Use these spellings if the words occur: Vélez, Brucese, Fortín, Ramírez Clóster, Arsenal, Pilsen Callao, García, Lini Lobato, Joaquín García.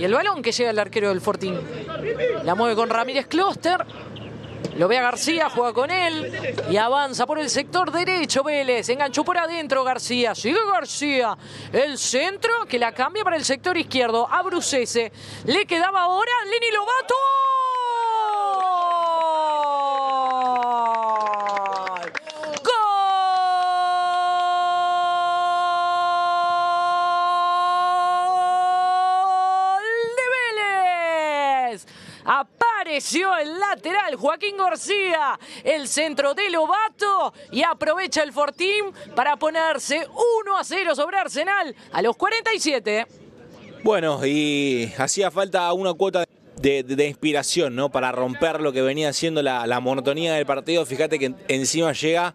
Y el balón que llega al arquero del Fortín. La mueve con Ramírez Clóster. Lo ve a García, juega con él y avanza por el sector derecho Vélez. Enganchó por adentro García, sigue García. El centro que la cambia para el sector izquierdo a Brucese. Le quedaba ahora Lini Lobato. Apareció el lateral Joaquín García, el centro de Lobato, y aprovecha el Fortín para ponerse 1-0 sobre Arsenal a los 47. Bueno, y hacía falta una cuota de inspiración, ¿no? Para romper lo que venía siendo la monotonía del partido. Fíjate que encima llega